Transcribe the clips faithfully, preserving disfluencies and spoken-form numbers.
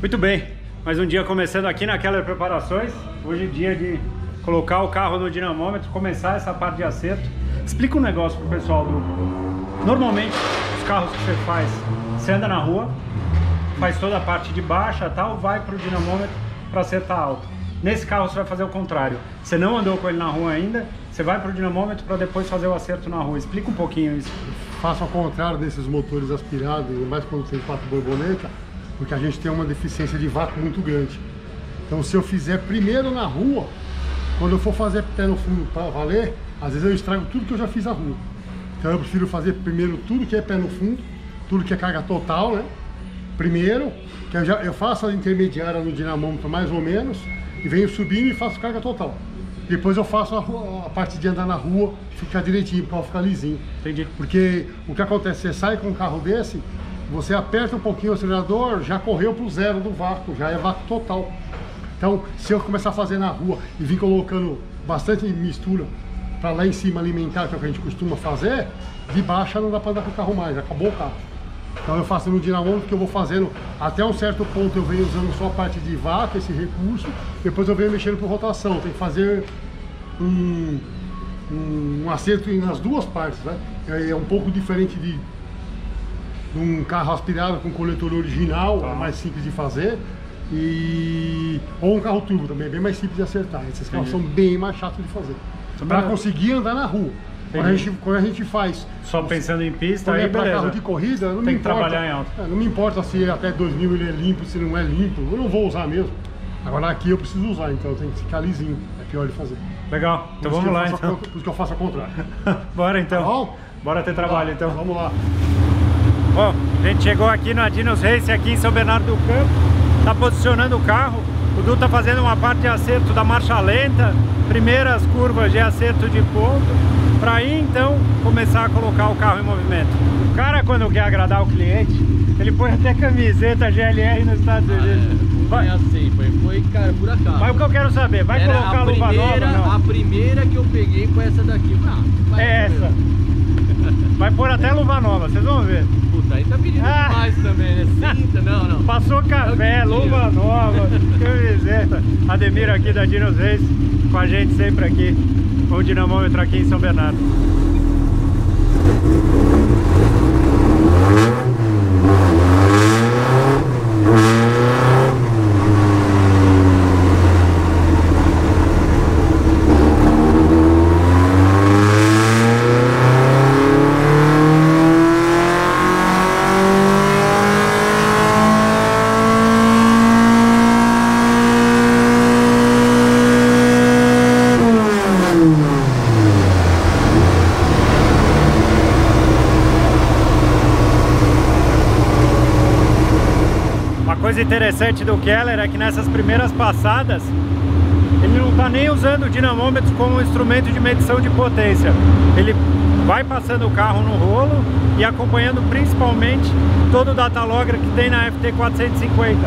Muito bem, mais um dia começando aqui naquelas preparações. Hoje é dia de colocar o carro no dinamômetro, começar essa parte de acerto. Explica um negócio pro pessoal do grupo. Normalmente os carros que você faz, você anda na rua, faz toda a parte de baixa, tal, vai pro dinamômetro para acertar alto. Nesse carro você vai fazer o contrário. Você não andou com ele na rua ainda, você vai pro dinamômetro para depois fazer o acerto na rua. Explica um pouquinho isso. Faço ao contrário desses motores aspirados, ainda mais quando tem quatro borboletas, porque a gente tem uma deficiência de vácuo muito grande. Então se eu fizer primeiro na rua, quando eu for fazer até no fundo para valer, às vezes eu estrago tudo que eu já fiz na rua. Então eu prefiro fazer primeiro tudo que é pé no fundo, tudo que é carga total, né? Primeiro, que eu, já, eu faço a intermediária no dinamômetro mais ou menos, e venho subindo e faço carga total. Depois eu faço a, a parte de andar na rua, ficar direitinho, para ficar lisinho. Entendi. Porque o que acontece, você sai com um carro desse, você aperta um pouquinho o acelerador, já correu para o zero do vácuo, já é vácuo total. Então, se eu começar a fazer na rua e vir colocando bastante mistura para lá em cima alimentar, que é o que a gente costuma fazer, de baixa não dá para andar com o carro mais, acabou o carro. Então eu faço no dinamômetro, que eu vou fazendo até um certo ponto, eu venho usando só a parte de vácuo, esse recurso, depois eu venho mexendo por rotação, tem que fazer um, um, um acerto nas duas partes, né? É, é um pouco diferente de um carro aspirado com coletor original, tá. É mais simples de fazer, e ou um carro turbo também, é bem mais simples de acertar. Esses carros são bem mais chatos de fazer, para conseguir andar na rua. Quando a, gente, quando a gente faz... Só pensando em pista, aí é pra beleza. Carro de corrida, não tem me que importa. Trabalhar em alto. É, não me importa se até dois mil ele é limpo, se não é limpo, eu não vou usar mesmo. Agora aqui eu preciso usar, então tem que ficar lisinho, é pior de fazer. Legal, então vamos lá então. Por isso que eu faço ao contrário. Bora então. Tá bom? Bora ter trabalho então. Então vamos lá. Bom, a gente chegou aqui na Dinos Race, aqui em São Bernardo do Campo, tá posicionando o carro. O Du tá fazendo uma parte de acerto da marcha lenta, primeiras curvas de acerto de ponto, para aí então começar a colocar o carro em movimento. O cara, quando quer agradar o cliente, ele põe até camiseta G L R nos Estados Unidos. Ah, vai. Foi assim, foi, foi cara, por acaso. Mas o que eu quero saber, vai Era colocar a luva primeira, nova? Não? A primeira que eu peguei com essa daqui, ah, é essa. Vai pôr até luva nova, vocês vão ver. Puta, aí tá pedindo ah. demais também, né? Cinta, não, não. Passou café, luva nova, camiseta. Ademir aqui da Dinos Race, com a gente sempre aqui. O dinamômetro aqui em São Bernardo. Interessante do G L R é que nessas primeiras passadas ele não está nem usando o dinamômetro como instrumento de medição de potência. Ele vai passando o carro no rolo e acompanhando principalmente todo o datalogra que tem na F T quatrocentos e cinquenta.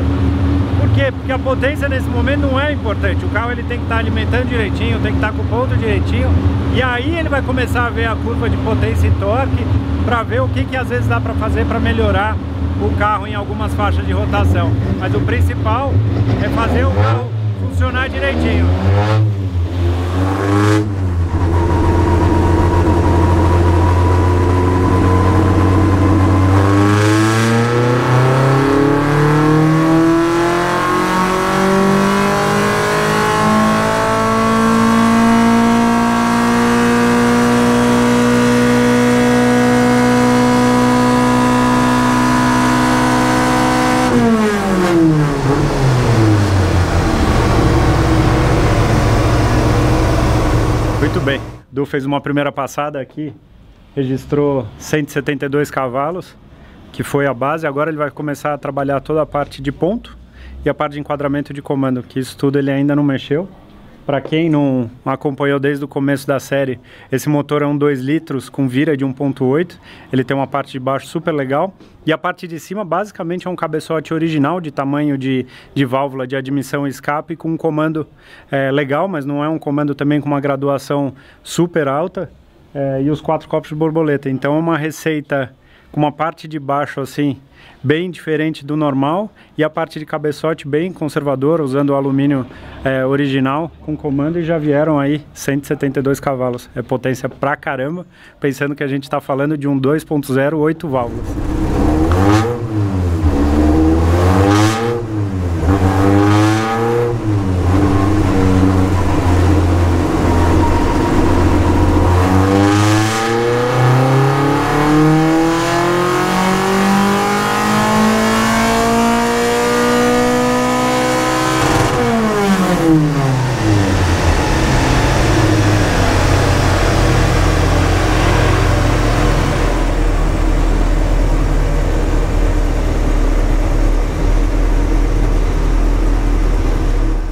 Por quê? Porque a potência nesse momento não é importante. O carro ele tem que estar tá alimentando direitinho, tem que estar tá com o ponto direitinho, e aí ele vai começar a ver a curva de potência e torque para ver o que, que às vezes dá para fazer para melhorar o carro em algumas faixas de rotação, mas o principal é fazer o carro funcionar direitinho. Muito bem, Du fez uma primeira passada aqui, registrou cento e setenta e dois cavalos, que foi a base. Agora ele vai começar a trabalhar toda a parte de ponto e a parte de enquadramento de comando, que isso tudo ele ainda não mexeu. Para quem não acompanhou desde o começo da série, esse motor é um dois litros com vira de um ponto oito, ele tem uma parte de baixo super legal, e a parte de cima basicamente é um cabeçote original de tamanho de, de válvula de admissão e escape, com um comando é, legal, mas não é um comando também com uma graduação super alta, é, e os quatro copos de borboleta. Então é uma receita com uma parte de baixo assim bem diferente do normal e a parte de cabeçote bem conservadora, usando o alumínio é, original com comando, e já vieram aí cento e setenta e dois cavalos. É potência pra caramba, pensando que a gente tá falando de um dois ponto zero, oito válvulas.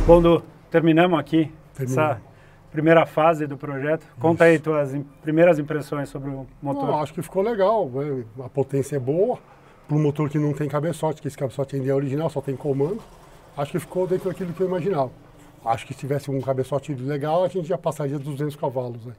Bom, Du, terminamos aqui terminamos. Essa primeira fase do projeto. Conta Isso. aí tuas im primeiras impressões sobre o motor. Eu acho que ficou legal, a potência é boa, para um motor que não tem cabeçote, que esse cabeçote ainda é original, só tem comando. Acho que ficou dentro daquilo que eu imaginava. Acho que se tivesse um cabeçote legal, a gente já passaria duzentos cavalos, né?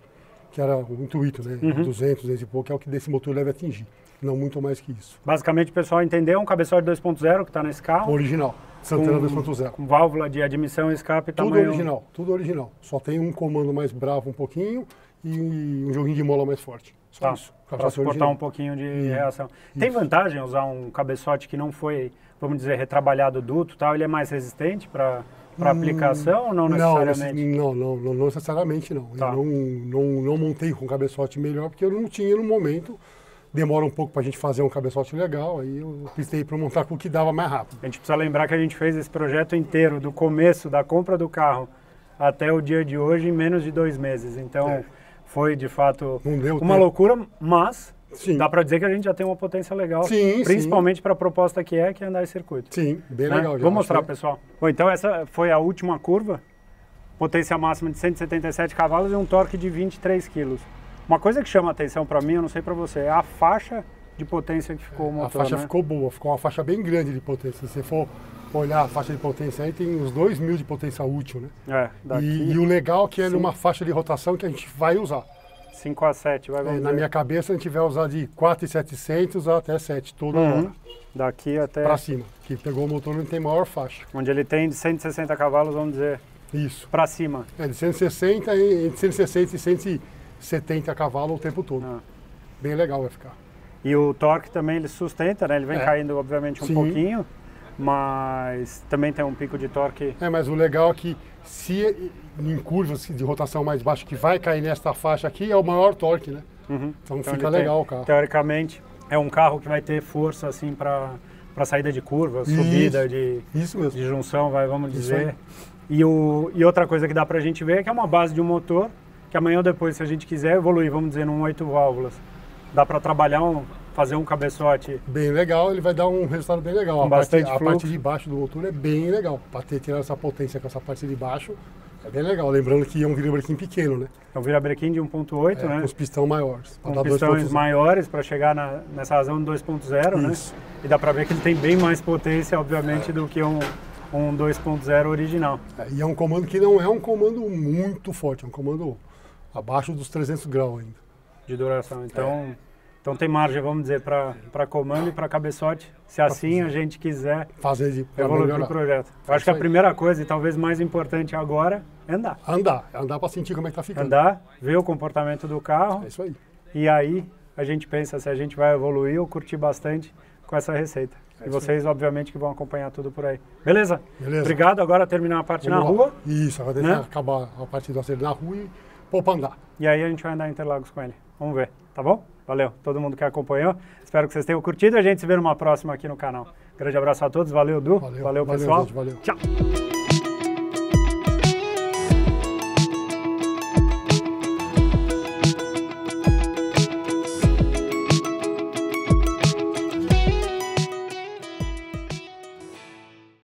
Que era o intuito, né? Uhum. duzentos, duzentos e pouco, é o que desse motor deve atingir, não muito mais que isso. Basicamente, o pessoal entendeu, um cabeçote dois ponto zero que está nesse carro? Original. Santana dois ponto zero. Com válvula de admissão, escape, tudo tamanho... Tudo original, tudo original. Só tem um comando mais bravo um pouquinho e um joguinho de mola mais forte. Só tá. isso. Para suportar um pouquinho de e, reação. Tem isso. vantagem usar um cabeçote que não foi, vamos dizer, retrabalhado duto tal? Ele é mais resistente para hum, aplicação ou não necessariamente? Não, não, não, não necessariamente não. Tá. Eu não, não, não montei com cabeçote melhor porque eu não tinha no momento... Demora um pouco para a gente fazer um cabeçote legal, aí eu optei para montar com o que dava mais rápido. A gente precisa lembrar que a gente fez esse projeto inteiro, do começo da compra do carro até o dia de hoje, em menos de dois meses. Então é. foi de fato uma tempo. loucura, mas sim. dá para dizer que a gente já tem uma potência legal, sim, principalmente para a proposta que é, que é andar em circuito. Sim, bem né? legal. Já Vou mostrar, que... pessoal. Bom, então essa foi a última curva, potência máxima de cento e setenta e sete cavalos e um torque de vinte e três quilos. Uma coisa que chama atenção para mim, eu não sei para você, é a faixa de potência que ficou o motor, A faixa né? ficou boa, ficou uma faixa bem grande de potência. Se você for olhar a faixa de potência aí, tem uns dois mil de potência útil, né? É, daqui... E, e o legal é que é uma faixa de rotação que a gente vai usar. cinco a sete, vai vamos é, Na minha cabeça, a gente vai usar de quatro mil e setecentos até sete, toda uhum. hora. Daqui até... Para cima, que pegou o motor onde tem maior faixa. Onde ele tem de cento e sessenta cavalos, vamos dizer, Isso. para cima. É, de cento e sessenta, entre cento e sessenta e cento e setenta cavalos o tempo todo. Ah. Bem legal vai ficar. E o torque também ele sustenta, né? Ele vem é. caindo obviamente um Sim. pouquinho, mas também tem um pico de torque. É, mas o legal é que se em curvas de rotação mais baixa que vai cair nesta faixa aqui é o maior torque, né? Uhum. Então, então fica legal tem, o carro. Teoricamente é um carro que vai ter força assim para para saída de curva, Isso. subida de, Isso mesmo. de junção, vai, vamos dizer. E, o, e outra coisa que dá para a gente ver é que é uma base de um motor que amanhã ou depois, se a gente quiser evoluir, vamos dizer, num oito válvulas, dá para trabalhar, um, fazer um cabeçote... Bem legal, ele vai dar um resultado bem legal. A parte, a parte de baixo do motor é bem legal. Para ter tirado essa potência com essa parte de baixo, é bem legal. Lembrando que é um virabrequim pequeno, né? É um virabrequim de um ponto oito, é, né? Com os pistão maiores. Com pistões maiores para chegar na, nessa razão do dois ponto zero, né? E dá para ver que ele tem bem mais potência, obviamente, é. do que um... um dois ponto zero original. É, e é um comando que não é um comando muito forte, é um comando abaixo dos trezentos graus ainda. De duração, então, é. então tem margem, vamos dizer, para comando e para cabeçote, se pra assim fazer. a gente quiser fazer de, evoluir o pro projeto. Eu acho que a primeira coisa, e talvez mais importante agora, é andar. Andar, andar para sentir como é que está ficando. Andar, ver o comportamento do carro. É isso aí. E aí a gente pensa se a gente vai evoluir ou curtir bastante com essa receita. E vocês, obviamente, que vão acompanhar tudo por aí. Beleza? Beleza. Obrigado. Agora terminar a parte Vamos na rua. Isso, agora né? acabar a parte do acerto na rua e pôr para andar. E aí a gente vai andar em Interlagos com ele. Vamos ver, tá bom? Valeu, todo mundo que acompanhou. Espero que vocês tenham curtido e a gente se vê numa próxima aqui no canal. Grande abraço a todos. Valeu, Du. Valeu, valeu pessoal. Valeu, gente, valeu. Tchau.